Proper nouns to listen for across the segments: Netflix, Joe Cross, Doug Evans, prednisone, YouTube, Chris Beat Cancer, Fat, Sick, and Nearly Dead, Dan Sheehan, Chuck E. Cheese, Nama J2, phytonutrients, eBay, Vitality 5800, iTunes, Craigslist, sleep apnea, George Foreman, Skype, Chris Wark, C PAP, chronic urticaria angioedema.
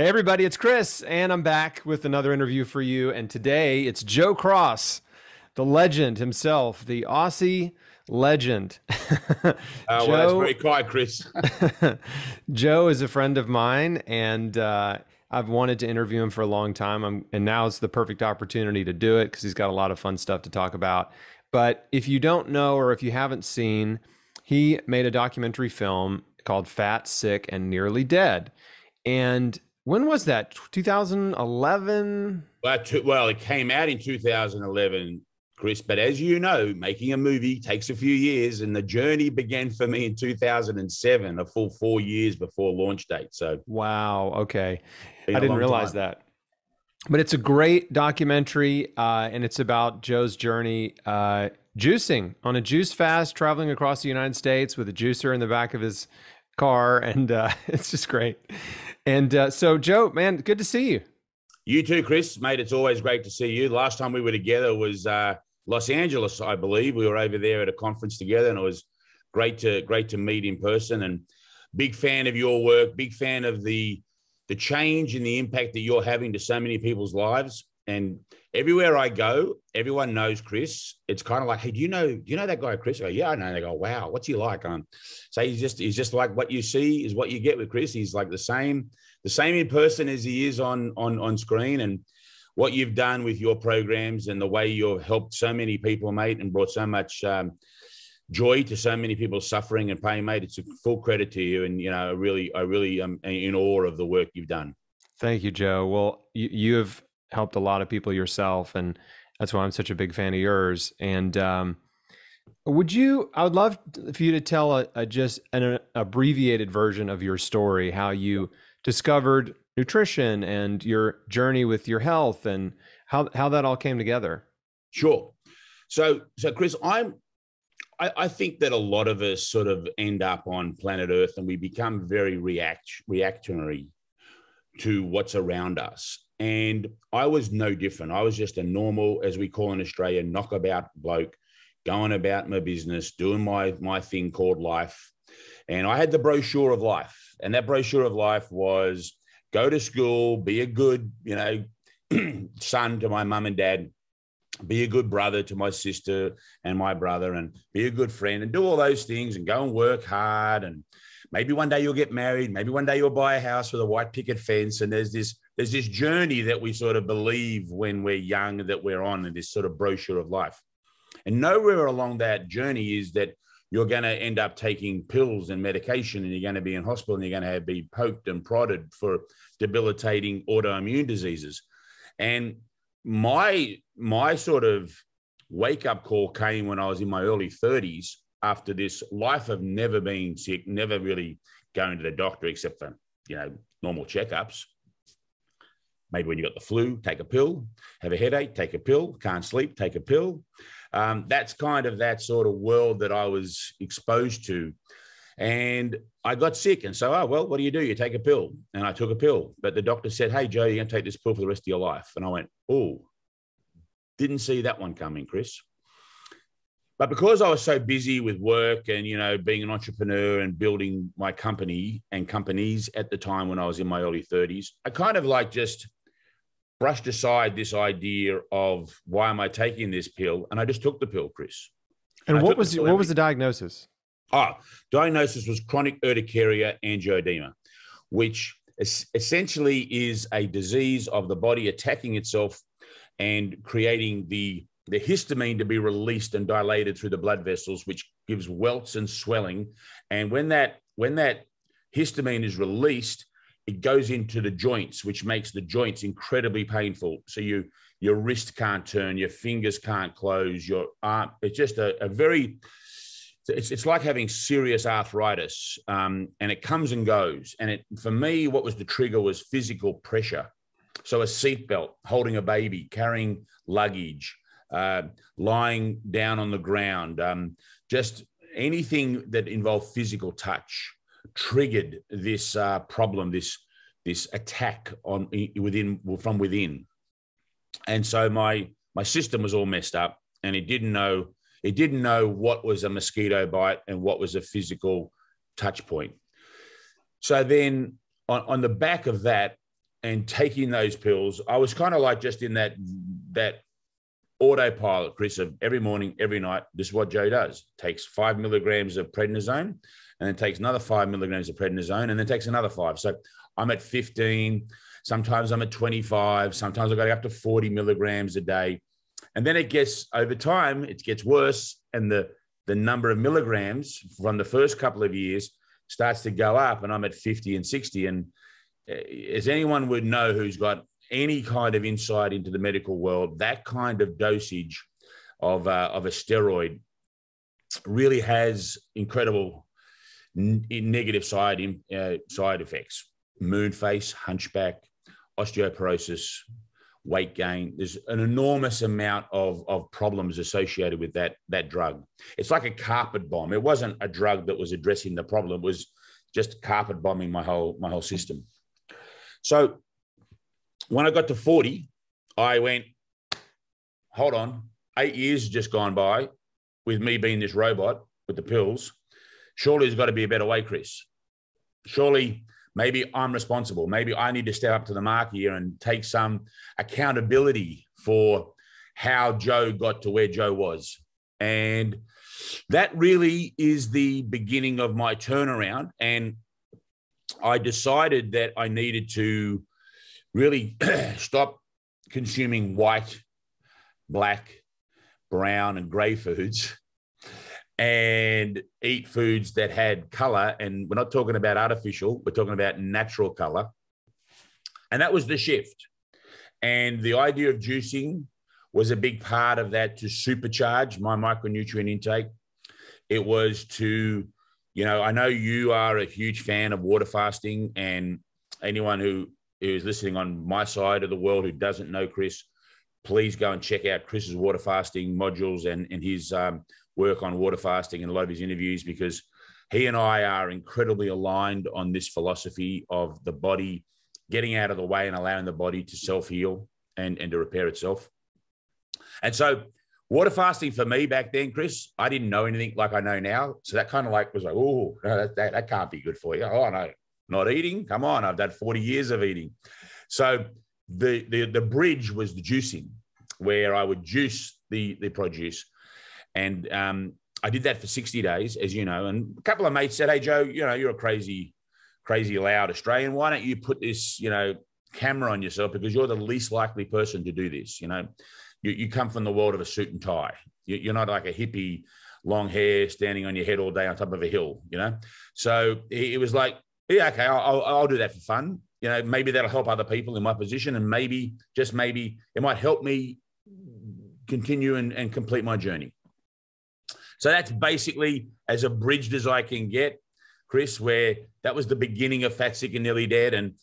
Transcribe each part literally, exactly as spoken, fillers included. Hey everybody, it's Chris, and I'm back with another interview for you. And today it's Joe Cross, the legend himself, the Aussie legend. Oh, uh, well, that's very quiet, Chris. Joe is a friend of mine, and uh, I've wanted to interview him for a long time. I'm, and now it's the perfect opportunity to do it because he's got a lot of fun stuff to talk about. But if you don't know, or if you haven't seen, he made a documentary film called Fat, Sick, and Nearly Dead. And when was that? twenty eleven? Well, well, it came out in two thousand eleven, Chris. But as you know, making a movie takes a few years. And the journey began for me in two thousand seven, a full four years before launch date. So wow. Okay. I didn't realize time. that. But it's a great documentary. Uh, and it's about Joe's journey uh, juicing on a juice fast, traveling across the United States with a juicer in the back of his car. And uh, it's just great. And uh, so, Joe, man, good to see you. You too, Chris. Mate, it's always great to see you. Last time we were together was uh, Los Angeles, I believe. We were over there at a conference together, and it was great to great to meet in person. And big fan of your work, big fan of the, the change and the impact that you're having to so many people's lives. And everywhere I go, everyone knows Chris. It's kind of like, hey, do you know, do you know that guy, Chris? I go, yeah, I know. And they go, wow, what's he like? Um, so he's just, he's just like what you see is what you get with Chris. He's like the same, the same in person as he is on, on, on screen. And what you've done with your programs and the way you've helped so many people, mate, and brought so much um, joy to so many people suffering and pain, mate, it's a full credit to you. And, you know, I really, I really am in awe of the work you've done. Thank you, Joe. Well, you, you have helped a lot of people yourself, and that's why I'm such a big fan of yours. And um, would you, I would love for you to tell a, a just an abbreviated version of your story, how you discovered nutrition and your journey with your health and how, how that all came together. Sure. So, so Chris, I'm, I, I think that a lot of us sort of end up on planet Earth and we become very react, reactionary to what's around us. And I was no different. I was just a normal, as we call in Australia, knockabout bloke, going about my business, doing my, my thing called life. And I had the brochure of life. And that brochure of life was go to school, be a good, you know, son to my mum and dad, be a good brother to my sister and my brother, and be a good friend and do all those things and go and work hard. And maybe one day you'll get married. Maybe one day you'll buy a house with a white picket fence. And there's this There's this journey that we sort of believe when we're young that we're on, and this sort of brochure of life. And nowhere along that journey is that you're going to end up taking pills and medication, and you're going to be in hospital, and you're going to be poked and prodded for debilitating autoimmune diseases. And my, my sort of wake-up call came when I was in my early thirties after this life of never being sick, never really going to the doctor except for, you know, normal checkups. Maybe when you got the flu, take a pill, have a headache, take a pill, can't sleep, take a pill. Um, that's kind of that sort of world that I was exposed to. And I got sick. And so, oh, well, what do you do? You take a pill. And I took a pill. But the doctor said, hey, Joe, you're going to take this pill for the rest of your life. And I went, oh, didn't see that one coming, Chris. But because I was so busy with work and, you know, being an entrepreneur and building my company and companies at the time when I was in my early thirties, I kind of like just brushed aside this idea of why am I taking this pill? And I just took the pill, Chris. And, and what was what was the diagnosis? Oh, diagnosis was chronic urticaria angioedema, which es essentially is a disease of the body attacking itself and creating the, the histamine to be released and dilated through the blood vessels, which gives welts and swelling. And when that, when that histamine is released, it goes into the joints, which makes the joints incredibly painful. So you, your wrist can't turn, your fingers can't close, your arm. It's just a, a very, it's, it's like having serious arthritis, um, and it comes and goes. And it, for me, what was the trigger was physical pressure. So a seatbelt, holding a baby, carrying luggage, uh, lying down on the ground, um, just anything that involved physical touch triggered this uh, problem, this this attack on within from within. And so my my system was all messed up, and it didn't know it didn't know what was a mosquito bite and what was a physical touch point. So then on, on the back of that, and taking those pills, I was kind of like just in that that autopilot, Chris, of every morning, every night, this is what Joe does. Takes five milligrams of prednisone, and then takes another five milligrams of prednisone, and then takes another five. So I'm at fifteen, sometimes I'm at twenty-five, sometimes I go up to forty milligrams a day. And then it gets, over time, it gets worse, and the, the number of milligrams from the first couple of years starts to go up, and I'm at fifty and sixty. And as anyone would know who's got any kind of insight into the medical world, that kind of dosage of, uh, of a steroid really has incredible negative side, uh, side effects. Moon face, hunchback, osteoporosis, weight gain. There's an enormous amount of, of problems associated with that, that drug. It's like a carpet bomb. It wasn't a drug that was addressing the problem. It was just carpet bombing my whole, my whole system. So when I got to forty, I went, hold on, eight years just gone by with me being this robot with the pills. Surely there's got to be a better way, Chris. Surely maybe I'm responsible. Maybe I need to step up to the mark here and take some accountability for how Joe got to where Joe was. And that really is the beginning of my turnaround. And I decided that I needed to really stop consuming white, black, brown, and grey foods, and eat foods that had color. And we're not talking about artificial, we're talking about natural color. And that was the shift. And the idea of juicing was a big part of that, to supercharge my micronutrient intake. It was to, you know, I know you are a huge fan of water fasting, and anyone who is listening on my side of the world who doesn't know Chris, please go and check out Chris's water fasting modules and, and his um, work on water fasting and a lot of his interviews, because he and I are incredibly aligned on this philosophy of the body getting out of the way and allowing the body to self-heal and, and to repair itself. And so water fasting for me back then, Chris, I didn't know anything like I know now. So that kind of like was like, oh, no, that, that, that can't be good for you. Oh, no, not eating. Come on, I've done forty years of eating. So the, the, the bridge was the juicing, where I would juice the, the produce. And um, I did that for sixty days, as you know. And a couple of mates said, hey, Joe, you know, you're a crazy, crazy loud Australian. Why don't you put this, you know, camera on yourself, because you're the least likely person to do this. You know, you, you come from the world of a suit and tie. You, you're not like a hippie, long hair, standing on your head all day on top of a hill, you know. So it was like, yeah, okay, I'll, I'll do that for fun. You know, maybe that'll help other people in my position, and maybe, just maybe, it might help me continue and, and complete my journey. So that's basically as abridged as I can get, Chris, where that was the beginning of Fat, Sick, and Nearly Dead. And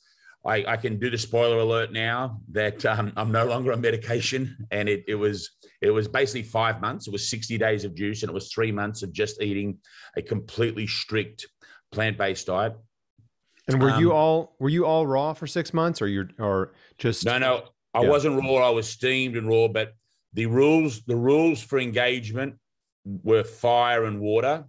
I, I can do the spoiler alert now that um, I'm no longer on medication. And it, it, was, it was basically five months. It was sixty days of juice, and it was three months of just eating a completely strict plant-based diet. And were um, you all were you all raw for six months or you're or just no no I yeah. wasn't raw. I was steamed and raw, but the rules the rules for engagement were fire and water,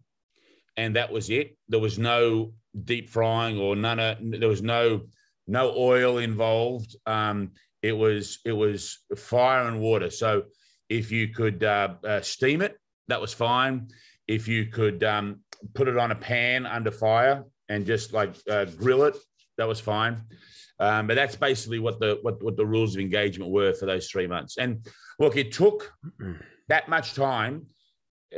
and that was it. There was no deep frying or none of, there was no no oil involved. Um, it was it was fire and water. So if you could uh, uh, steam it, that was fine. If you could um, put it on a pan under fire and just like uh, grill it, that was fine. Um, but that's basically what the what, what the rules of engagement were for those three months. And look, it took that much time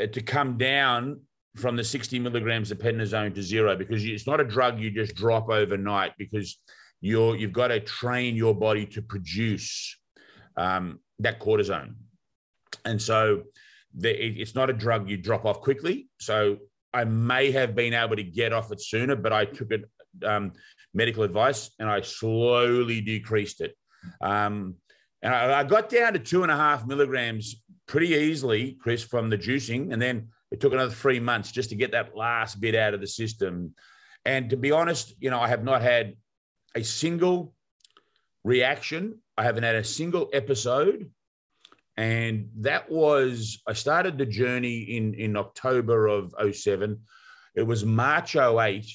uh, to come down from the sixty milligrams of prednisone to zero, because it's not a drug you just drop overnight, because you're you've got to train your body to produce um, that cortisone, and so the, it, it's not a drug you drop off quickly. So I may have been able to get off it sooner, but I took it, um, medical advice, and I slowly decreased it. Um, and I, I got down to two and a half milligrams pretty easily, Chris, from the juicing. And then it took another three months just to get that last bit out of the system. And to be honest, you know, I have not had a single reaction. I haven't had a single episode. And that was, I started the journey in, in October of oh seven. It was March oh eight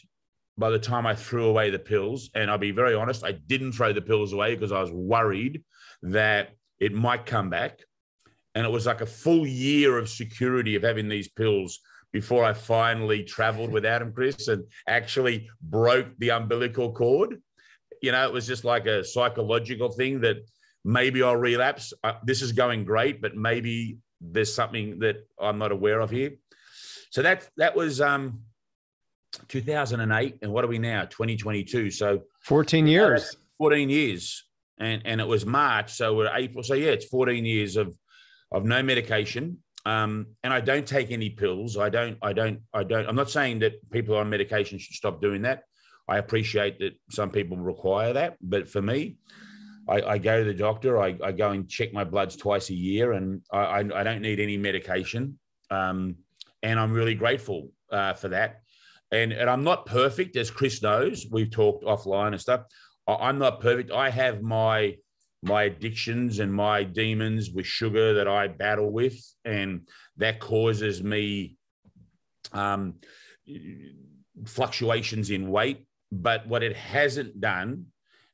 by the time I threw away the pills, and I'll be very honest, I didn't throw the pills away because I was worried that it might come back. And it was like a full year of security of having these pills before I finally traveled without them, Chris, and actually broke the umbilical cord. You know, it was just like a psychological thing that maybe I'll relapse. I, this is going great, but maybe there's something that I'm not aware of here. So that, that was... Um, two thousand eight, and what are we now? twenty twenty-two. So fourteen years. fourteen years. And and it was March, so we're April. So yeah, it's fourteen years of of no medication. Um, and I don't take any pills. I don't, I don't, I don't, I'm not saying that people on medication should stop doing that. I appreciate that some people require that, but for me, I, I go to the doctor, I, I go and check my bloods twice a year, and I I, I don't need any medication. Um, and I'm really grateful uh, for that. And, and I'm not perfect, as Chris knows. We've talked offline and stuff. I'm not perfect. I have my my addictions and my demons with sugar that I battle with, and that causes me um, fluctuations in weight. But what it hasn't done,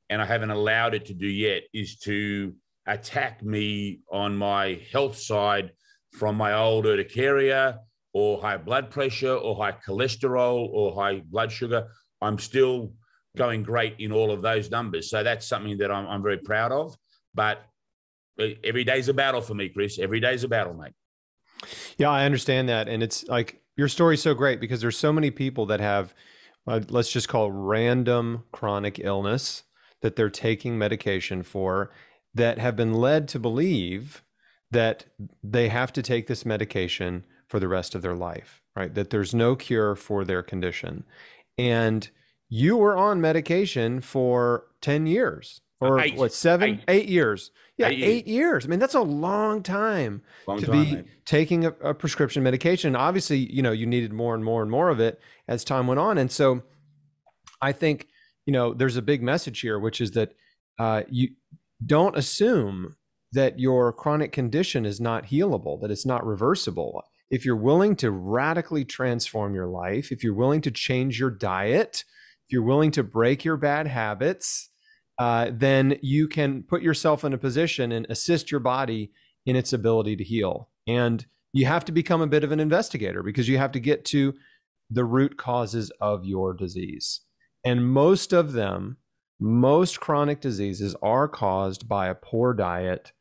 and I haven't allowed it to do yet, is to attack me on my health side from my old urticaria, or high blood pressure, or high cholesterol, or high blood sugar. I'm still going great in all of those numbers. So that's something that I'm, I'm very proud of. But every day's a battle for me, Chris. Every day's a battle, mate. Yeah, I understand that. And it's like, your story's so great because there's so many people that have, uh, let's just call it random chronic illness that they're taking medication for, that have been led to believe that they have to take this medication for the rest of their life, right? That there's no cure for their condition. And you were on medication for ten years or eight, what, seven, eight, eight years. Yeah, eight, eight years. I mean, that's a long time long to time, be man. taking a, a prescription medication. Obviously, you know, you needed more and more and more of it as time went on. And so I think, you know, there's a big message here, which is that uh, you don't assume that your chronic condition is not healable, that it's not reversible. If you're willing to radically transform your life, if you're willing to change your diet, if you're willing to break your bad habits, uh, then you can put yourself in a position and assist your body in its ability to heal. And you have to become a bit of an investigator because you have to get to the root causes of your disease. And most of them, most chronic diseases are caused by a poor diet,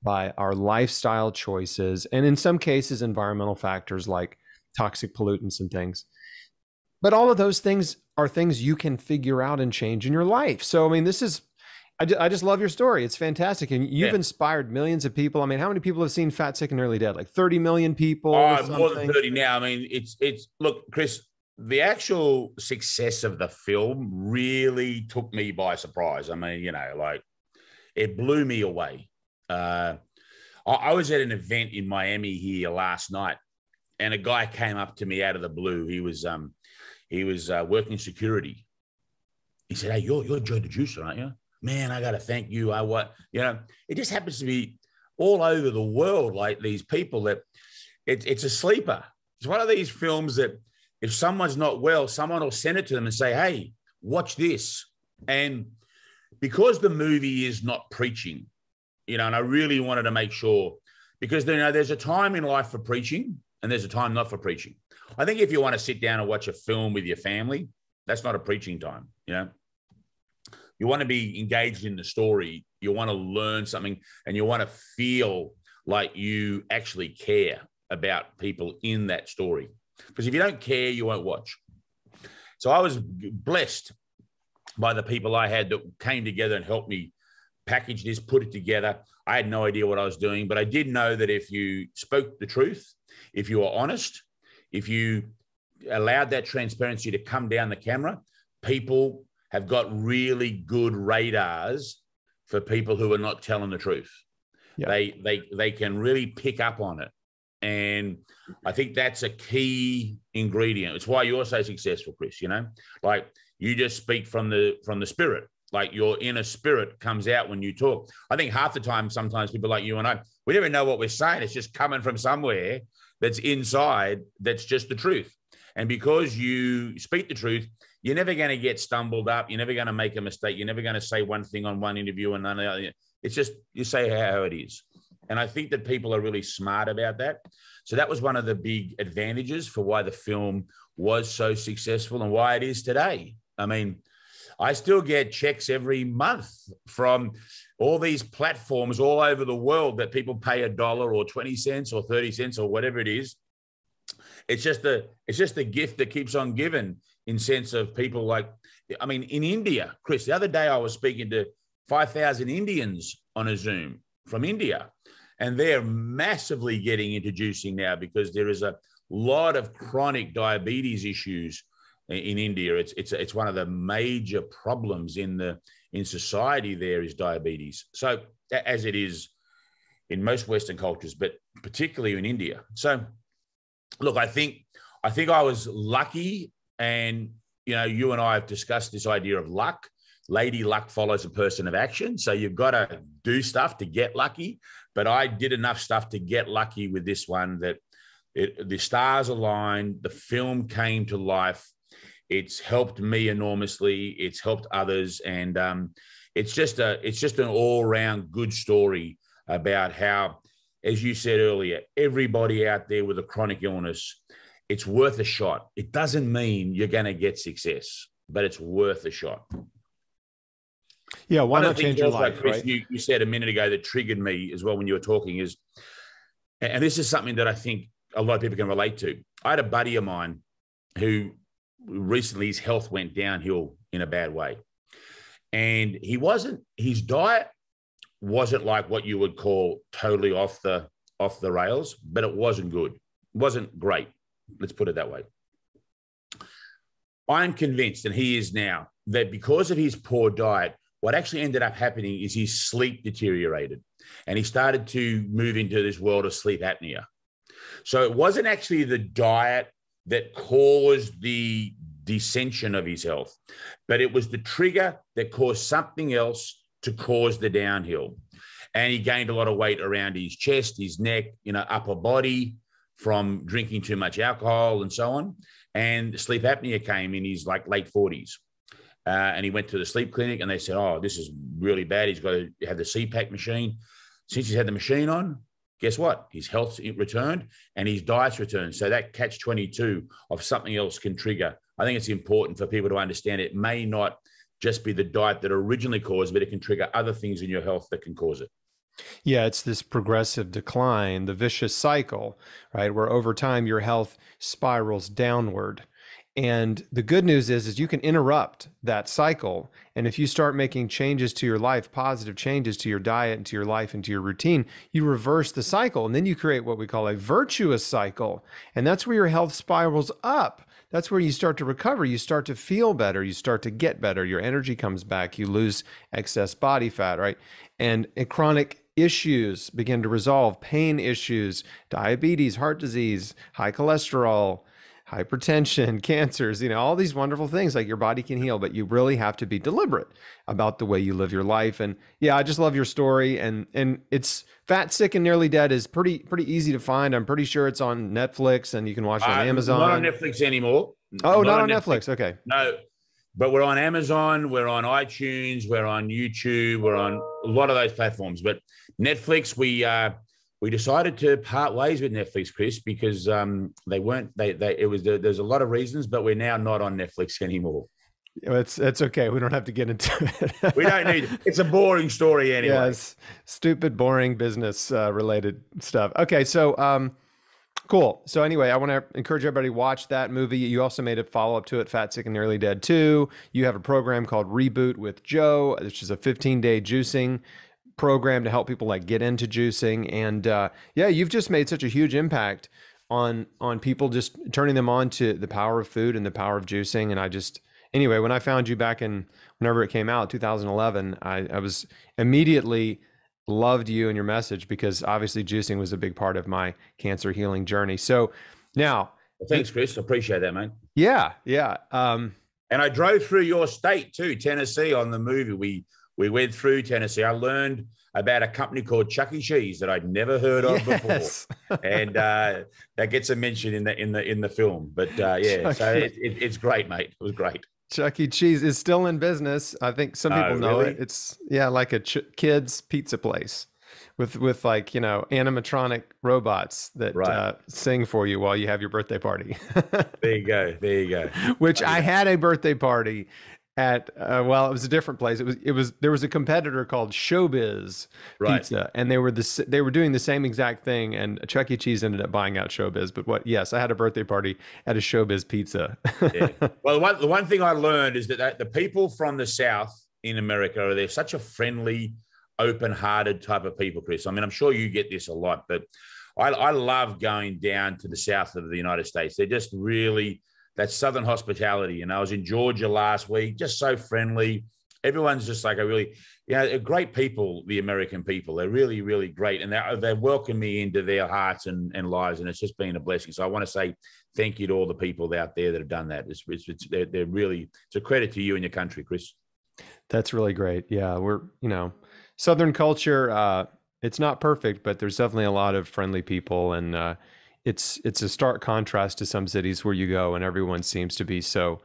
by our lifestyle choices, and in some cases, environmental factors like toxic pollutants and things. But all of those things are things you can figure out and change in your life. So, I mean, this is, I, I just love your story. It's fantastic. And you've yeah. inspired millions of people. I mean, how many people have seen Fat, Sick, and Nearly Dead? Like thirty million people? Oh, more than thirty now. I mean, it's, it's, look, Chris, the actual success of the film really took me by surprise. I mean, you know, like, it blew me away. Uh, I was at an event in Miami here last night, and a guy came up to me out of the blue. He was, um, he was uh, working security. He said, "Hey, you're you're Joe the Juicer, aren't you? Man, I got to thank you. I what you know? It just happens to be all over the world, like these people that it, it's a sleeper. It's one of these films that if someone's not well, someone will send it to them and say, "Hey, watch this." And because the movie is not preaching. You know, and I really wanted to make sure, because you know, there's a time in life for preaching and there's a time not for preaching. I think if you want to sit down and watch a film with your family, that's not a preaching time. You know, you want to be engaged in the story. You want to learn something, and you want to feel like you actually care about people in that story. Because if you don't care, you won't watch. So I was blessed by the people I had that came together and helped me package this, put it together. I had no idea what I was doing, but I did know that if you spoke the truth, if you were honest, if you allowed that transparency to come down the camera, people have got really good radars for people who are not telling the truth. Yeah. They, they, they can really pick up on it. And I think that's a key ingredient. It's why you're so successful, Chris, you know, like you just speak from the, from the spirit. Like your inner spirit comes out when you talk. I think half the time, sometimes people like you and I, we don't even know what we're saying. It's just coming from somewhere that's inside. That's just the truth. And because you speak the truth, you're never going to get stumbled up. You're never going to make a mistake. You're never going to say one thing on one interview and none of the other. It's just, you say how it is. And I think that people are really smart about that. So that was one of the big advantages for why the film was so successful and why it is today. I mean, I still get checks every month from all these platforms all over the world that people pay a dollar or twenty cents or thirty cents or whatever it is. It's just a, it's just a gift that keeps on giving in sense of people like, I mean, in India, Chris, the other day I was speaking to five thousand Indians on a Zoom from India, and they're massively getting into juicing now because there is a lot of chronic diabetes issues in India. It's, it's, it's one of the major problems in, the, in society there is diabetes. So as it is in most Western cultures, but particularly in India. So look, I think, I think I was lucky, and, you know, you and I have discussed this idea of luck. Lady luck follows a person of action. So you've got to do stuff to get lucky. But I did enough stuff to get lucky with this one that it, the stars aligned, the film came to life. It's helped me enormously. It's helped others. And um, it's just a, it's just an all-round good story about how, as you said earlier, everybody out there with a chronic illness, it's worth a shot. It doesn't mean you're going to get success, but it's worth a shot. Yeah, why not change your life, Chris, right? You, you said a minute ago that triggered me as well when you were talking is, and this is something that I think a lot of people can relate to. I had a buddy of mine who recently his health went downhill in a bad way. And he wasn't, his diet wasn't like what you would call totally off the, off the rails, but it wasn't good. It wasn't great. Let's put it that way. I'm convinced, and he is now, that because of his poor diet, what actually ended up happening is his sleep deteriorated and he started to move into this world of sleep apnea. So it wasn't actually the diet that caused the descension of his health, but it was the trigger that caused something else to cause the downhill. And he gained a lot of weight around his chest, his neck, you know, upper body from drinking too much alcohol and so on. And sleep apnea came in his like late forties. Uh, and he went to the sleep clinic and they said, oh, this is really bad. He's got to have the C PAP machine. Since he's had the machine on, guess what? His health's returned and his diet's returned. So that catch twenty-two of something else can trigger. I think it's important for people to understand it may not just be the diet that originally caused, but it can trigger other things in your health that can cause it. Yeah, it's this progressive decline, the vicious cycle, right? Where over time your health spirals downward. And the good news is, is you can interrupt that cycle. And if you start making changes to your life, positive changes to your diet and to your life and to your routine, you reverse the cycle. And then you create what we call a virtuous cycle. And that's where your health spirals up. That's where you start to recover. You start to feel better. You start to get better. Your energy comes back. You lose excess body fat, right? And a chronic issues begin to resolve, pain issues, diabetes, heart disease, high cholesterol, hypertension, cancers, you know, all these wonderful things. Like your body can heal, but you really have to be deliberate about the way you live your life. And yeah, I just love your story. And and it's Fat, Sick, and Nearly Dead is pretty pretty easy to find. I'm pretty sure it's on Netflix and you can watch it on uh, Amazon. Not on Netflix anymore. Oh, not, not on Netflix. Netflix. Okay. No, but we're on Amazon, we're on iTunes, we're on YouTube, we're on a lot of those platforms. But Netflix, we uh We decided to part ways with Netflix, Chris, because um, they weren't. They, they it was. There's a lot of reasons, but we're now not on Netflix anymore. It's that's okay. We don't have to get into it. We don't need. It's a boring story anyway. Yes, stupid, boring business uh, related stuff. Okay, so um, cool. So anyway, I want to encourage everybody to watch that movie. You also made a follow up to it, Fat, Sick, and Nearly Dead two. You have a program called Reboot with Joe, which is a fifteen day juicing program to help people like get into juicing. And uh, yeah, you've just made such a huge impact on, on people, just turning them on to the power of food and the power of juicing. And I just, anyway, when I found you back in, whenever it came out, two thousand eleven, I, I was immediately loved you and your message, because obviously juicing was a big part of my cancer healing journey. So now. Well, thanks, Chris. I appreciate that, mate. Yeah. Yeah. Um, and I drove through your state too, Tennessee, on the movie. We, We went through Tennessee. I learned about a company called Chuck E. Cheese that I'd never heard of yes. before, and uh, that gets a mention in the in the in the film. But uh, yeah, so it, it, it's great, mate. It was great. Chuck E. Cheese is still in business. I think some people uh, know really? it. It's yeah, like a ch kids pizza place with with like, you know, animatronic robots that right. uh, sing for you while you have your birthday party. There you go. There you go. Which oh, yeah. I had a birthday party at uh, well, it was a different place. It was it was there was a competitor called Showbiz right. Pizza, and they were the they were doing the same exact thing. And Chuck E. Cheese ended up buying out Showbiz. But what? Yes, I had a birthday party at a Showbiz Pizza. Yeah. Well, the one the one thing I learned is that the people from the South in America, they're such a friendly, open-hearted type of people, Chris. I mean, I'm sure you get this a lot, but I, I love going down to the south of the United States. They're just really, that southern hospitality. You know, I was in Georgia last week, just so friendly. Everyone's just like a really, you know, great people, the American people. They're really, really great. And they, they welcome me into their hearts and, and lives, and it's just been a blessing. So I want to say thank you to all the people out there that have done that. It's, it's, it's, they're, they're really, it's a credit to you and your country, Chris. That's really great. Yeah, we're, you know, Southern culture, uh, it's not perfect, but there's definitely a lot of friendly people. And uh, it's it's a stark contrast to some cities where you go and everyone seems to be so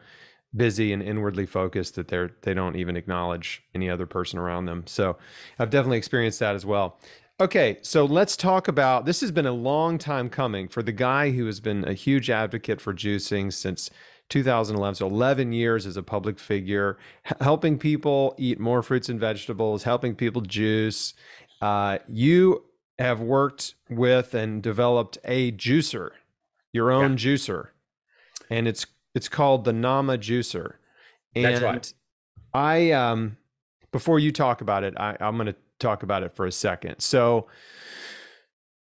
busy and inwardly focused that they're, they don't even acknowledge any other person around them. So I've definitely experienced that as well. Okay, so let's talk about, this has been a long time coming for the guy who has been a huge advocate for juicing since two thousand eleven, so eleven years as a public figure, helping people eat more fruits and vegetables, helping people juice. Uh, you have worked with and developed a juicer, your own yeah. juicer, and it's it's called the Nama Juicer. And that's right. I um, before you talk about it, I, I'm going to talk about it for a second. So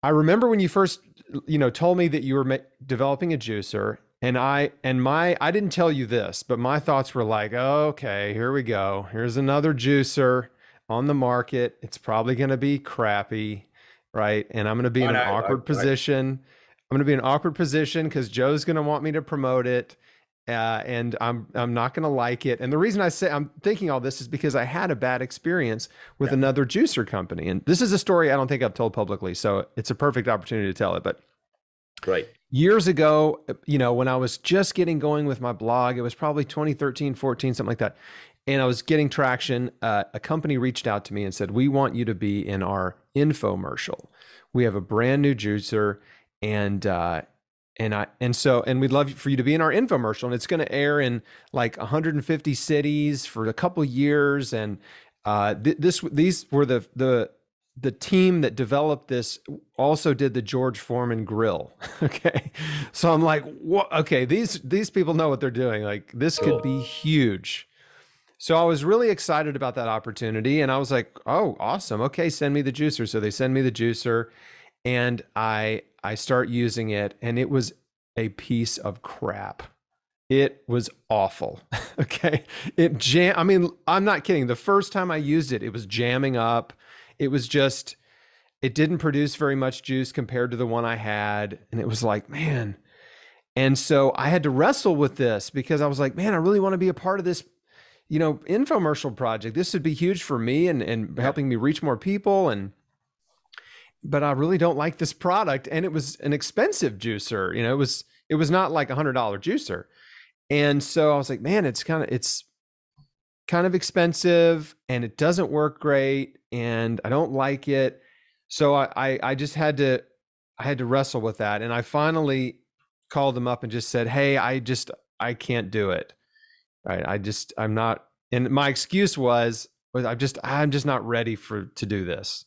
I remember when you first, you know, told me that you were developing a juicer. And I, and my, I didn't tell you this, but my thoughts were like, oh, okay, here we go. Here's another juicer on the market. It's probably going to be crappy, right? And I'm going to be in an awkward position. I'm going to be in an awkward position because Joe's going to want me to promote it. Uh, and I'm, I'm not going to like it. And the reason I say I'm thinking all this is because I had a bad experience with yeah. another juicer company. And this is a story I don't think I've told publicly, so it's a perfect opportunity to tell it, but right. Years ago, you know, when I was just getting going with my blog, it was probably twenty thirteen, fourteen, something like that. And I was getting traction. Uh, a company reached out to me and said, we want you to be in our infomercial. We have a brand new juicer. And, uh, and I, and so, and we'd love for you to be in our infomercial, and it's going to air in like one hundred fifty cities for a couple years. And, uh, th this, these were the, the, the team that developed this also did the George Foreman grill. Okay. So I'm like, what? Okay. These, these people know what they're doing. Like, this could be huge. So I was really excited about that opportunity, and I was like, oh, awesome. Okay. Send me the juicer. So they send me the juicer, and I, I start using it, and it was a piece of crap. It was awful. Okay. It jam. I mean, I'm not kidding. The first time I used it, it was jamming up. It was just, it didn't produce very much juice compared to the one I had. And it was like, man. And so I had to wrestle with this because I was like, man, I really want to be a part of this, you know, infomercial project. This would be huge for me and, and helping me reach more people. And, but I really don't like this product. And it was an expensive juicer. You know, it was, it was not like a hundred dollar juicer. And so I was like, man, it's kind of, it's kind of expensive, and it doesn't work great, and I don't like it. So I, I, I just had to, I had to wrestle with that. And I finally called them up and just said, hey, I just, I can't do it. Right. I just, I'm not. And my excuse was, was I'm just, I'm just not ready for, to do this.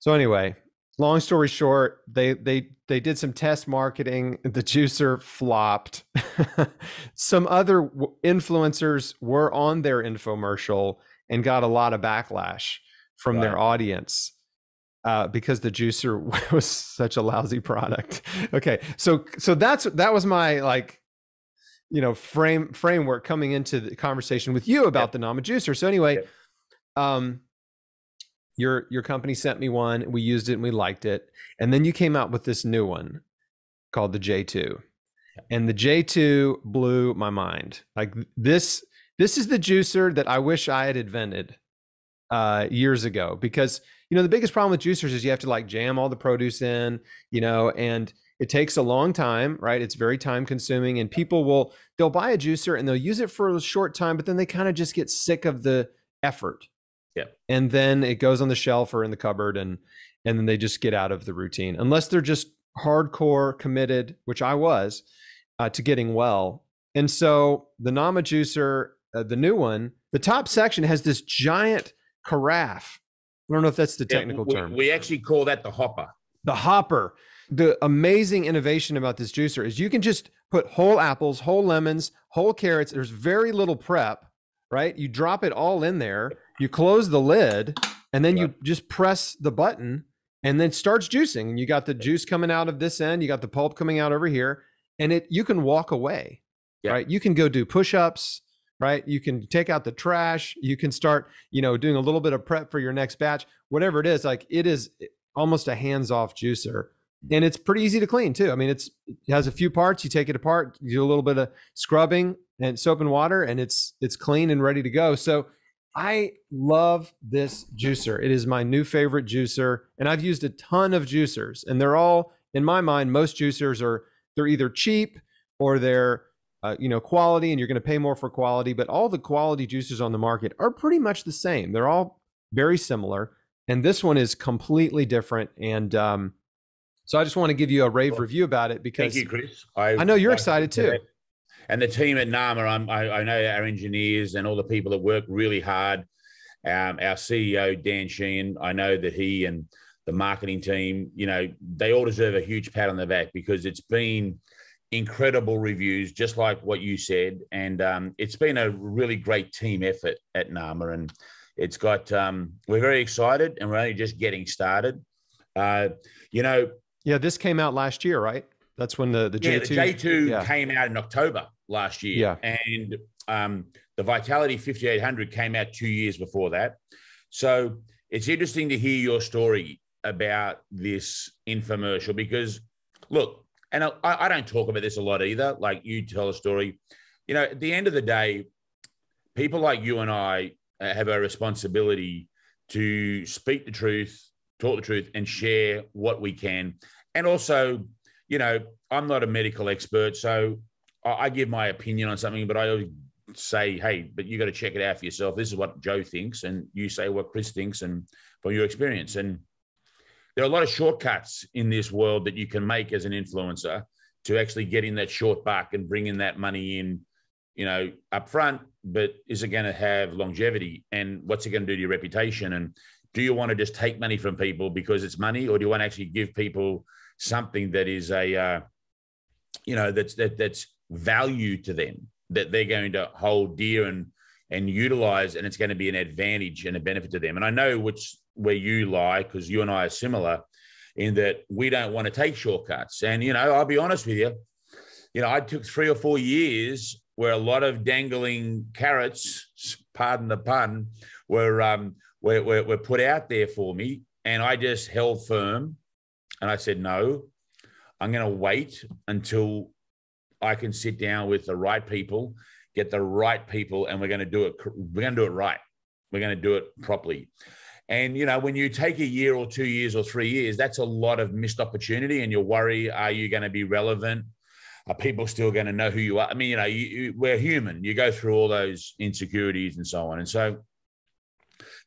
So anyway, long story short, they, they, they did some test marketing. The juicer flopped. Some other influencers were on their infomercial and got a lot of backlash from right. their audience uh, because the juicer was such a lousy product. Okay. So, so that's, that was my, like, you know, frame framework coming into the conversation with you about yep. the Nama Juicer. So anyway, yep. um, your, your company sent me one, we used it and we liked it. And then you came out with this new one called the J two, and the J two blew my mind. Like, this, this is the juicer that I wish I had invented uh, years ago, because, you know, the biggest problem with juicers is you have to like jam all the produce in, you know, and It takes a long time, right? It's very time consuming, and people will, they'll buy a juicer and they'll use it for a short time, but then they kind of just get sick of the effort. Yeah. And then it goes on the shelf or in the cupboard, and, and then they just get out of the routine, unless they're just hardcore committed, which I was, uh, to getting well. And so the Nama juicer, uh, the new one, the top section has this giant carafe. I don't know if that's the technical yeah, we, term. We actually call that the hopper. The hopper. The amazing innovation about this juicer is you can just put whole apples, whole lemons, whole carrots. There's very little prep, right? You drop it all in there, you close the lid, and then yep. you just press the button, and then it starts juicing. And you got the juice coming out of this end, you got the pulp coming out over here, and it you can walk away, yep. right? You can go do push-ups, right? You can take out the trash. You can start, you know, doing a little bit of prep for your next batch, whatever it is. Like, it is almost a hands-off juicer, and it's pretty easy to clean too. I mean, it's, it has a few parts. You take it apart, you do a little bit of scrubbing and soap and water, and it's, it's clean and ready to go. So I love this juicer. It is my new favorite juicer, and I've used a ton of juicers, and they're all, in my mind, most juicers are, they're either cheap or they're, Uh, you know, quality, and you're going to pay more for quality, but all the quality juicers on the market are pretty much the same. They're all very similar, and this one is completely different. And um, so I just want to give you a rave review about it, because thank you, Chris. I, I know you're I, excited too. And the team at Nama, I'm, I, I know our engineers and all the people that work really hard. Um, our C E O, Dan Sheehan, I know that he and the marketing team, you know, they all deserve a huge pat on the back, because it's been incredible reviews, just like what you said, and um it's been a really great team effort at Nama, and it's got um we're very excited, and we're only just getting started. Uh you know, yeah, this came out last year, right? That's when the, the yeah, J two, the J two yeah. came out in October last year, yeah. and um the Vitality fifty-eight hundred came out two years before that. So it's interesting to hear your story about this infomercial, because look, and I, I don't talk about this a lot either. Like, you tell a story, you know, at the end of the day, people like you and I have a responsibility to speak the truth, talk the truth, and share what we can. And also, you know, I'm not a medical expert, so I, I give my opinion on something, but I always say, hey, but you got to check it out for yourself. This is what Joe thinks, and you say what Chris thinks, and from your experience. And there are a lot of shortcuts in this world that you can make as an influencer to actually get in that short buck and bring in that money in, you know, up front. But is it going to have longevity, and what's it going to do to your reputation? And do you want to just take money from people because it's money, or do you want to actually give people something that is a, uh, you know, that's, that, that's value to them, that they're going to hold dear and, and utilize, and it's going to be an advantage and a benefit to them. And I know which where you lie, because you and I are similar in that we don't want to take shortcuts. And, you know, I'll be honest with you, you know, I took three or four years where a lot of dangling carrots, pardon the pun, were, um, were, were, were put out there for me. And I just held firm, and I said, no, I'm going to wait until I can sit down with the right people, get the right people, and we're going to do it. We're going to do it right. We're going to do it properly. And, you know, when you take a year or two years or three years, that's a lot of missed opportunity. And you worry, are you going to be relevant? Are people still going to know who you are? I mean, you know, you, you, we're human. You go through all those insecurities and so on. And so,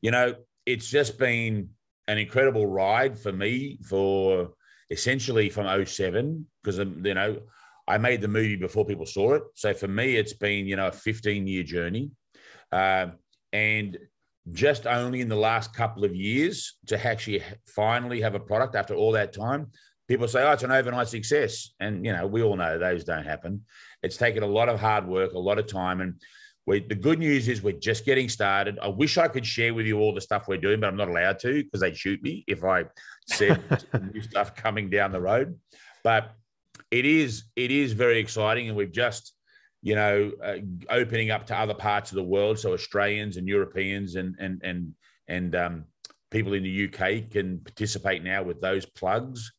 you know, it's just been an incredible ride for me, for essentially from oh seven, because, you know, I made the movie before people saw it. So for me, it's been, you know, a fifteen year journey. Uh, and just only in the last couple of years to actually finally have a product after all that time. People say, oh, it's an overnight success. And, you know, we all know those don't happen. It's taken a lot of hard work, a lot of time. And we, the good news is we're just getting started. I wish I could share with you all the stuff we're doing, but I'm not allowed to, because they'd shoot me if I said new stuff coming down the road. But it is, it is very exciting. And we've just, you know, uh, opening up to other parts of the world. So Australians and Europeans and, and, and, and um, people in the U K can participate now with those plugs.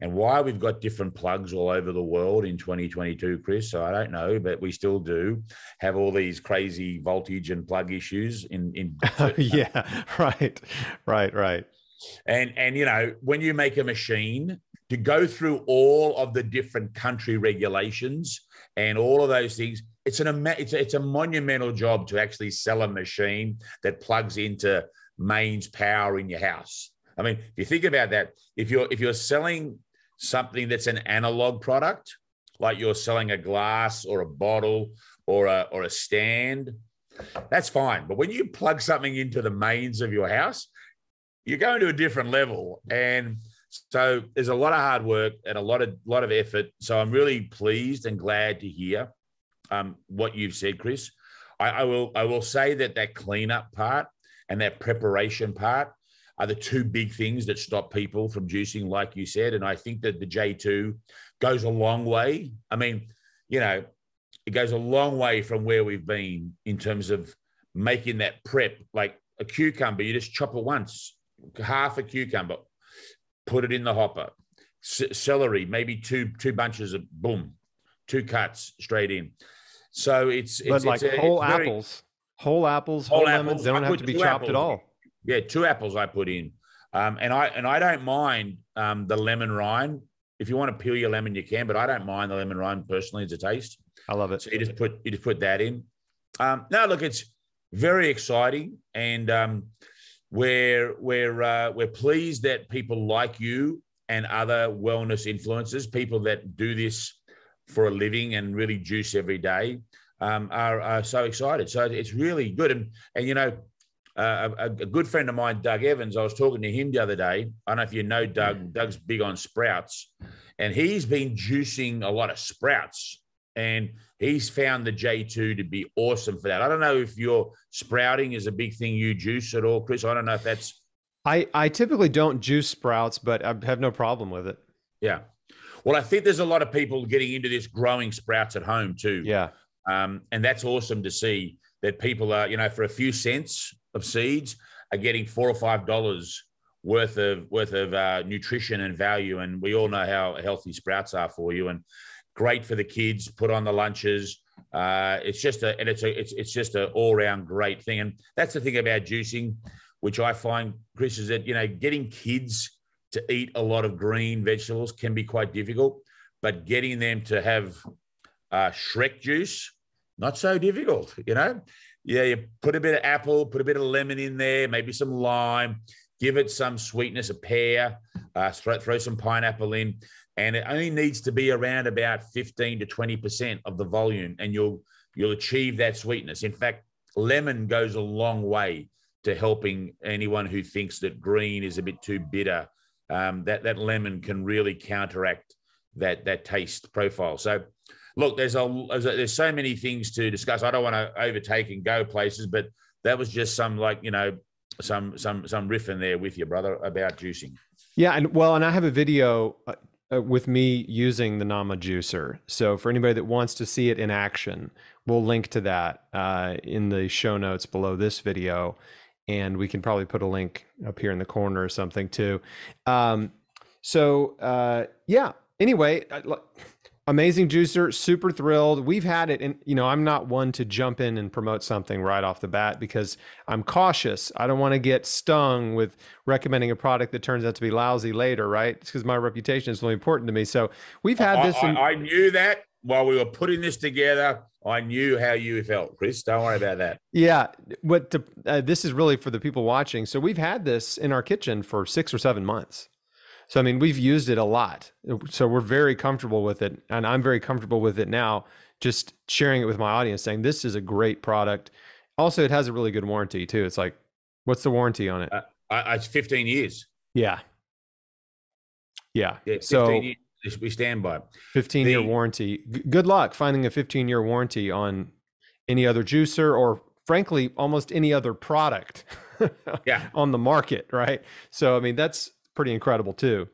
And why we've got different plugs all over the world in twenty twenty-two, Chris, so I don't know, but we still do have all these crazy voltage and plug issues in, in yeah, right, right, right. And, and, you know, when you make a machine to go through all of the different country regulations and all of those things, it's an it's a, it's a monumental job to actually sell a machine that plugs into mains power in your house. I mean, if you think about that, if you're if you're selling something that's an analog product, like you're selling a glass or a bottle or a or a stand, that's fine. But when you plug something into the mains of your house, you're going to a different level. And so there's a lot of hard work and a lot of lot of effort. So I'm really pleased and glad to hear um, what you've said, Chris. I, I will I will say that that cleanup part and that preparation part are the two big things that stop people from juicing, like you said. And I think that the J two goes a long way. I mean, you know, it goes a long way from where we've been in terms of making that prep. Like a cucumber, you just chop it once, half a cucumber, put it in the hopper. C- celery, maybe two two bunches of boom, two cuts straight in. So it's, it's but like it's, whole, it's apples, very, whole apples, whole apples, whole lemons. They don't have to be chopped apples. At all. Yeah, two apples I put in, um, and I and I don't mind um, the lemon rind. If you want to peel your lemon, you can, but I don't mind the lemon rind personally as a taste. I love it. So you just put you just put that in. Um, no, look, it's very exciting, and um, we're we're uh, we're pleased that people like you and other wellness influencers, people that do this for a living and really juice every day, um, are, are so excited. So it's really good, and and you know. Uh, a, a good friend of mine, Doug Evans, I was talking to him the other day. I don't know if you know Doug. Doug's big on sprouts. And he's been juicing a lot of sprouts. And he's found the J two to be awesome for that. I don't know if your sprouting is a big thing you juice at all, Chris. I don't know if that's... I, I typically don't juice sprouts, but I have no problem with it. Yeah. Well, I think there's a lot of people getting into this growing sprouts at home too. Yeah. Um, and that's awesome to see that people are, you know, for a few cents... of seeds are getting four or five dollars worth of worth of uh, nutrition and value, and we all know how healthy sprouts are for you, and great for the kids. Put on the lunches. Uh, it's just a and it's a it's it's just an all round great thing, and that's the thing about juicing, which I find, Chris, is that you know getting kids to eat a lot of green vegetables can be quite difficult, but getting them to have uh, Shrek juice, not so difficult, you know. Yeah, you put a bit of apple, put a bit of lemon in there, maybe some lime, give it some sweetness, a pear, uh, throw, throw some pineapple in, and it only needs to be around about fifteen to twenty percent of the volume, and you'll you'll achieve that sweetness. In fact, lemon goes a long way to helping anyone who thinks that green is a bit too bitter. Um, that, that lemon can really counteract that, that taste profile. So... Look, there's a, there's so many things to discuss. I don't want to overtake and go places, but that was just some like, you know, some some some riff in there with you, brother, about juicing. Yeah, and well, and I have a video uh, with me using the Nama juicer. So for anybody that wants to see it in action, we'll link to that uh, in the show notes below this video, and we can probably put a link up here in the corner or something too. Um, so uh, yeah. Anyway. I, Amazing juicer, super thrilled. We've had it, and you know, I'm not one to jump in and promote something right off the bat because I'm cautious. I don't want to get stung with recommending a product that turns out to be lousy later, right? It's because my reputation is really important to me. So we've had this. I, in- I, I knew that while we were putting this together. I knew how you felt, Chris. Don't worry about that. Yeah, but to, uh, this is really for the people watching. So we've had this in our kitchen for six or seven months. So, I mean, we've used it a lot. So we're very comfortable with it. And I'm very comfortable with it now, just sharing it with my audience, saying this is a great product. Also, it has a really good warranty too. It's like, what's the warranty on it? Uh, it's fifteen years. Yeah. Yeah. yeah so years, we stand by it. fifteen year warranty. G- good luck finding a fifteen year warranty on any other juicer or frankly, almost any other product yeah. on the market. Right. So, I mean, that's, pretty incredible too.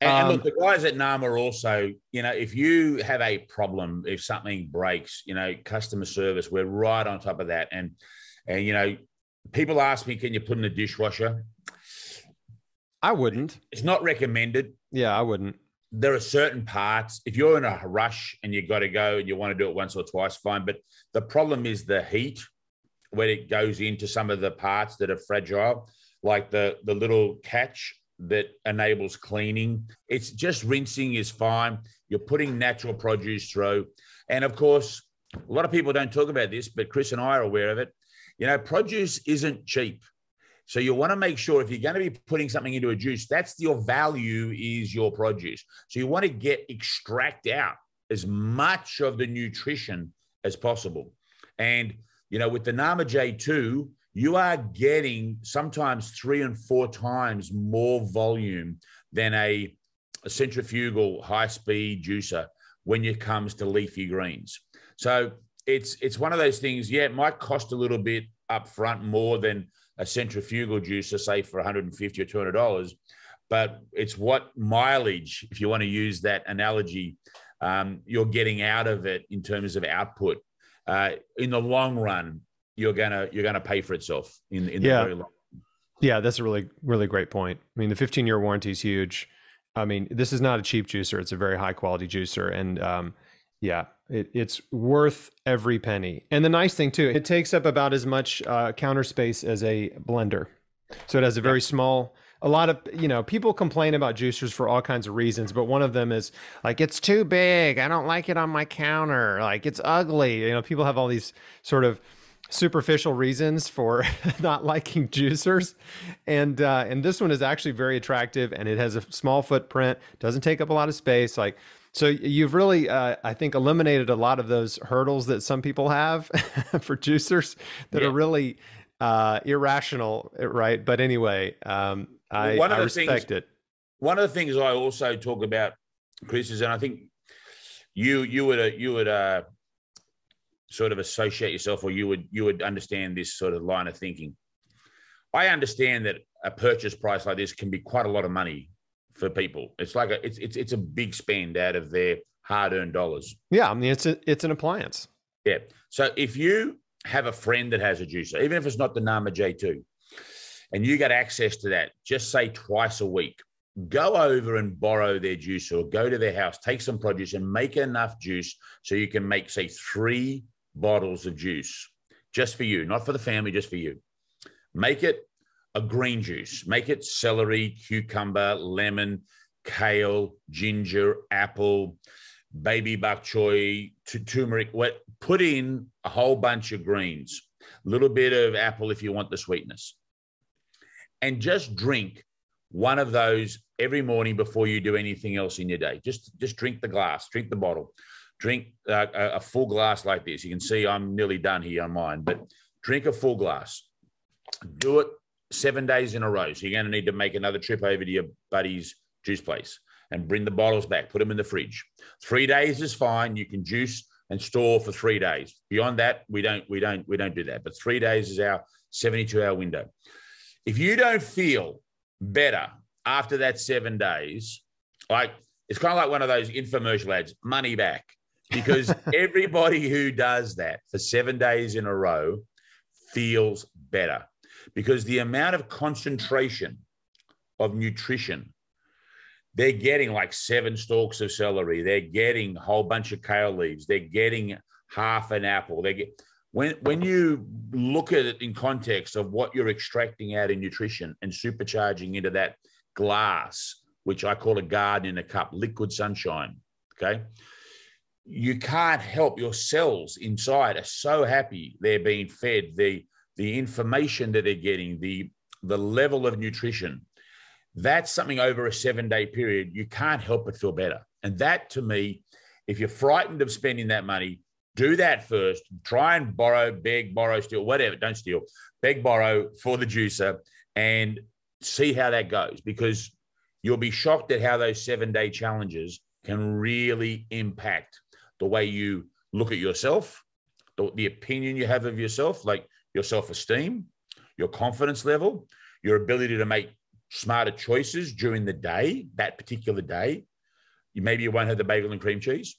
And, um, and look, the guys at Nama are also, you know, if you have a problem, if something breaks, you know, customer service, we're right on top of that. And, and, you know, people ask me, can you put in a dishwasher? I wouldn't. It's not recommended. Yeah, I wouldn't. There are certain parts. If you're in a rush and you got to go and you want to do it once or twice, fine. But the problem is the heat when it goes into some of the parts that are fragile, like the, the little catch that enables cleaning. It's just rinsing is fine. You're putting natural produce through. And of course, a lot of people don't talk about this, but Chris and I are aware of it. You know, produce isn't cheap. So you want to make sure if you're going to be putting something into a juice, that's your value is your produce. So you want to get extract out as much of the nutrition as possible. And, you know, with the Nama J two, you are getting sometimes three and four times more volume than a, a centrifugal high-speed juicer when it comes to leafy greens. So it's, it's one of those things, yeah, it might cost a little bit up front more than a centrifugal juicer, say for one hundred fifty dollars or two hundred dollars, but it's what mileage, if you want to use that analogy, um, you're getting out of it in terms of output. Uh, in the long run, you're gonna you're gonna pay for itself in in yeah. the very long run. Yeah, that's a really really great point. I mean, the fifteen year warranty is huge. I mean, this is not a cheap juicer; it's a very high quality juicer, and um, yeah, it, it's worth every penny. And the nice thing too, it takes up about as much uh, counter space as a blender, so it has a very small. A lot of, you know, people complain about juicers for all kinds of reasons, but one of them is like, it's too big. I don't like it on my counter. Like, it's ugly. You know, people have all these sort of superficial reasons for not liking juicers. And, uh, and this one is actually very attractive, and it has a small footprint, doesn't take up a lot of space. Like, so you've really, uh, I think, eliminated a lot of those hurdles that some people have for juicers that yeah. are really uh, irrational, right? But anyway, um, I, one of I the respect things, it. One of the things I also talk about, Chris, is, and I think you you would you would uh, sort of associate yourself, or you would you would understand this sort of line of thinking. I understand that a purchase price like this can be quite a lot of money for people. It's like a it's it's it's a big spend out of their hard earned dollars. Yeah, I mean it's a, it's an appliance. Yeah. So if you have a friend that has a juicer, even if it's not the Nama J two. And you get access to that, just say twice a week, go over and borrow their juice or go to their house, take some produce and make enough juice so you can make, say, three bottles of juice just for you, not for the family, just for you. Make it a green juice. Make it celery, cucumber, lemon, kale, ginger, apple, baby bok choy, turmeric. Put in a whole bunch of greens, a little bit of apple if you want the sweetness. And just drink one of those every morning before you do anything else in your day. Just, just drink the glass, drink the bottle, drink uh, a full glass like this. You can see I'm nearly done here on mine, but drink a full glass. Do it seven days in a row. So you're going to need to make another trip over to your buddy's juice place and bring the bottles back, put them in the fridge. Three days is fine. You can juice and store for three days. Beyond that, we don't, we don't, we don't do that. But three days is our seventy-two hour window. If you don't feel better after that seven days, like it's kind of like one of those infomercial ads, money back, because everybody who does that for seven days in a row feels better because the amount of concentration of nutrition, they're getting like seven stalks of celery, they're getting a whole bunch of kale leaves, they're getting half an apple, they get. When, when you look at it in context of what you're extracting out in nutrition and supercharging into that glass, which I call a garden in a cup, liquid sunshine, okay? You can't help, your cells inside are so happy they're being fed, the, the information that they're getting, the, the level of nutrition. That's something over a seven-day period, you can't help but feel better. And that to me, if you're frightened of spending that money, do that first. Try and borrow, beg, borrow, steal, whatever. Don't steal. Beg, borrow for the juicer and see how that goes, because you'll be shocked at how those seven-day challenges can really impact the way you look at yourself, the, the opinion you have of yourself, like your self-esteem, your confidence level, your ability to make smarter choices during the day, that particular day. Maybe you won't have the bagel and cream cheese.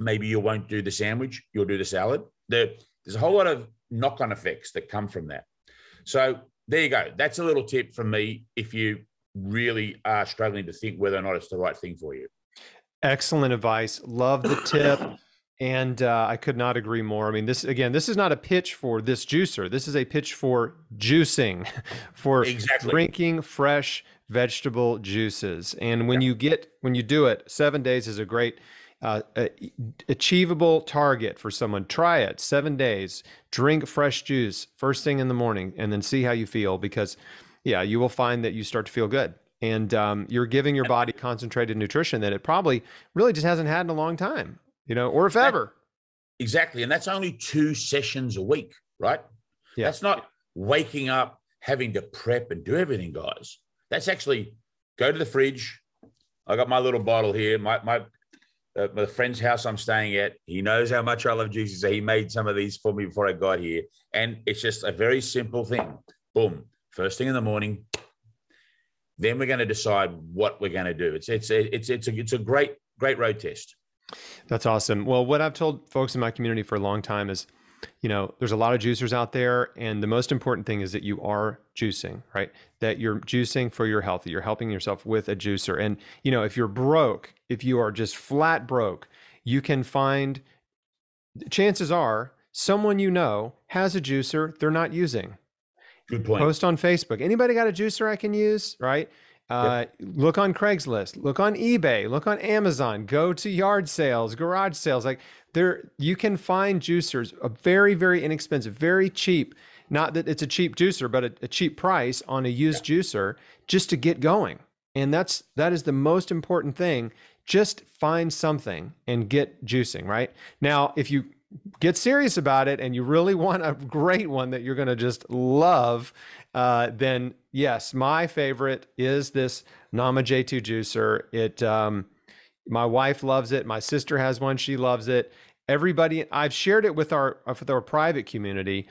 Maybe you won't do the sandwich, you'll do the salad. There, there's a whole lot of knock-on effects that come from that. So there you go. That's a little tip from me if you really are struggling to think whether or not it's the right thing for you. Excellent advice. Love the tip. And uh, I could not agree more. I mean, this, again, this is not a pitch for this juicer. This is a pitch for juicing, for exactly. drinking fresh vegetable juices. And when yeah. you get, when you do it, seven days is a great uh, a, achievable target for someone. Try it seven days, drink fresh juice first thing in the morning, and then see how you feel, because yeah, you will find that you start to feel good. And um, you're giving your body concentrated nutrition that it probably really just hasn't had in a long time, you know, or if ever. Exactly. And that's only two sessions a week, right? Yeah. That's not waking up, having to prep and do everything, guys. That's actually go to the fridge. I got my little bottle here. My my, uh, my friend's house I'm staying at, he knows how much I love juices. So he made some of these for me before I got here. And it's just a very simple thing. Boom. First thing in the morning. Then we're going to decide what we're going to do. It's it's it's it's a it's a great great road test. That's awesome. Well, what I've told folks in my community for a long time is, you know, there's a lot of juicers out there, and the most important thing is that you are juicing, right? That you're juicing for your health. You're helping yourself with a juicer. And you know, if you're broke, if you are just flat broke, you can find. Chances are, someone you know has a juicer they're not using. Good point. Post on Facebook. Anybody got a juicer I can use, right? Uh, yep. Look on Craigslist, look on eBay, look on Amazon, go to yard sales, garage sales. Like there, you can find juicers, a very, very inexpensive, very cheap, not that it's a cheap juicer, but a, a cheap price on a used yeah. juicer just to get going. And that's, that is the most important thing. Just find something and get juicing right now. If you get serious about it and you really want a great one that you're going to just love, uh, then yes, my favorite is this Nama J two juicer. It, um, my wife loves it. My sister has one. She loves it. Everybody, I've shared it with our, with our private community.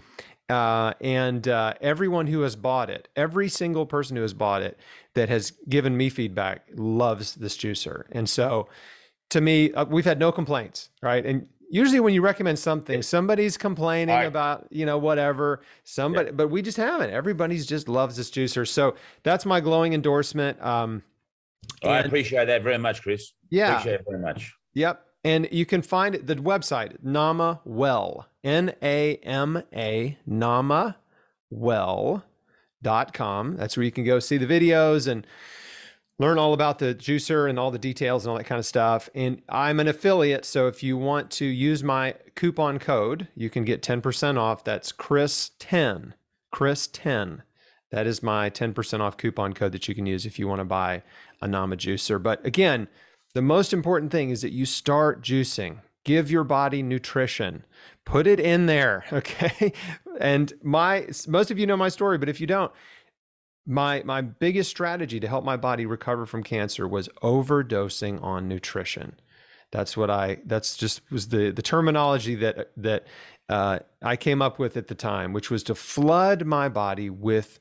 Uh, and uh, everyone who has bought it, every single person who has bought it that has given me feedback loves this juicer. And so to me, uh, we've had no complaints, right? And usually when you recommend something, somebody's complaining right. about, you know, whatever, somebody, yeah. but we just haven't. Everybody's just loves this juicer. So that's my glowing endorsement. Um, I and, appreciate that very much, Chris. Yeah. Appreciate it very much. Yep. And you can find the website, Nama Well, N A M A, Nama Well dot com. That's where you can go see the videos and learn all about the juicer and all the details and all that kind of stuff. And I'm an affiliate, so if you want to use my coupon code, you can get ten percent off. That's Chris ten, Chris ten. That is my ten percent off coupon code that you can use if you want to buy a Nama juicer. But again, the most important thing is that you start juicing. Give your body nutrition. Put it in there, okay? And my most of you know my story, but if you don't, My, my biggest strategy to help my body recover from cancer was overdosing on nutrition. That's what I, that's just was the, the terminology that, that uh, I came up with at the time, which was to flood my body with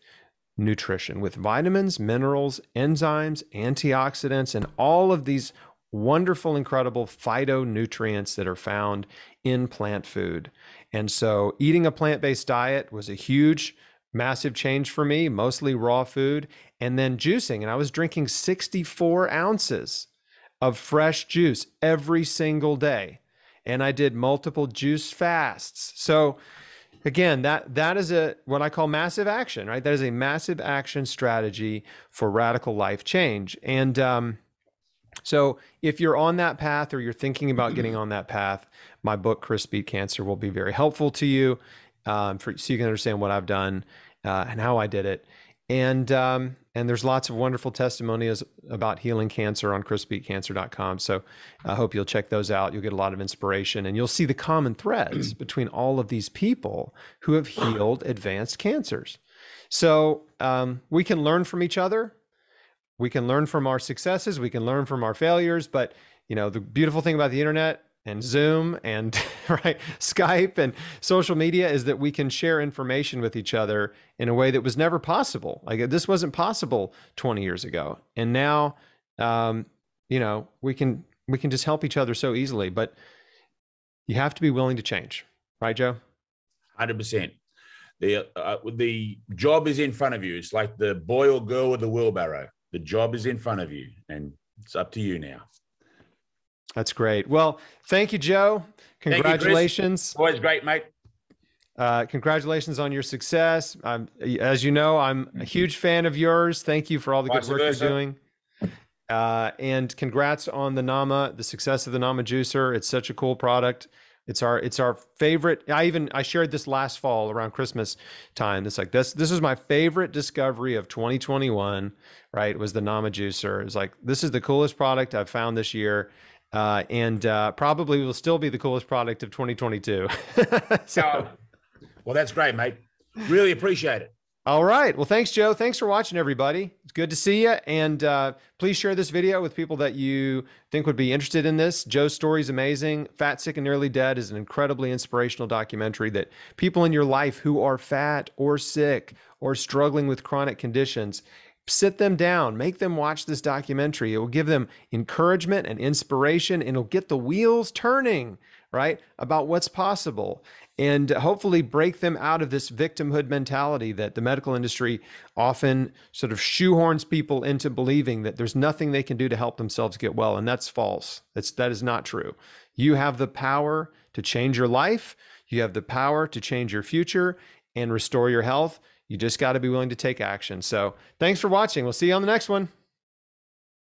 nutrition, with vitamins, minerals, enzymes, antioxidants, and all of these wonderful, incredible phytonutrients that are found in plant food. And so eating a plant-based diet was a huge massive change for me, mostly raw food, and then juicing. And I was drinking sixty-four ounces of fresh juice every single day. And I did multiple juice fasts. So again, that, that is a, what I call massive action, right? That is a massive action strategy for radical life change. And um, so if you're on that path or you're thinking about getting on that path, my book, Chris Beat Cancer, will be very helpful to you. Um, for, so you can understand what I've done uh, and how I did it. And um, and there's lots of wonderful testimonials about healing cancer on chris beat cancer dot com. So I hope you'll check those out. You'll get a lot of inspiration, and you'll see the common threads between all of these people who have healed advanced cancers. So um, we can learn from each other. We can learn from our successes. We can learn from our failures. But, you know, the beautiful thing about the internet and Zoom and right, Skype and social media is that we can share information with each other in a way that was never possible. Like this wasn't possible twenty years ago. And now, um, you know, we can, we can just help each other so easily, but you have to be willing to change. Right, Joe? one hundred percent. The, uh, the job is in front of you. It's like the boy or girl with the wheelbarrow. The job is in front of you, and it's up to you now. That's great. Well, thank you, Joe. Congratulations. Thank you, Chris. Always great, mate. Uh, congratulations on your success. I'm, as you know, I'm a huge fan of yours. Thank you for all the good work you're doing. Uh, and congrats on the Nama, the success of the Nama Juicer. It's such a cool product. It's our, it's our favorite. I even, I shared this last fall around Christmas time. It's like, this, this is my favorite discovery of twenty twenty-one, right? Was the Nama Juicer. It's like, this is the coolest product I've found this year. Uh, and uh, probably will still be the coolest product of twenty twenty-two. So. Oh, well, that's great, mate. Really appreciate it. All right. Well, thanks, Joe. Thanks for watching, everybody. It's good to see you. And uh, please share this video with people that you think would be interested in this. Joe's story is amazing. Fat, Sick, and Nearly Dead is an incredibly inspirational documentary that people in your life who are fat or sick or struggling with chronic conditions, sit them down, make them watch this documentary. It will give them encouragement and inspiration, and it'll get the wheels turning, right, about what's possible, and hopefully break them out of this victimhood mentality that the medical industry often sort of shoehorns people into, believing that there's nothing they can do to help themselves get well. And that's false. That's, that is not true. You have the power to change your life. You have the power to change your future and restore your health. You just got to be willing to take action. So thanks for watching. We'll see you on the next one.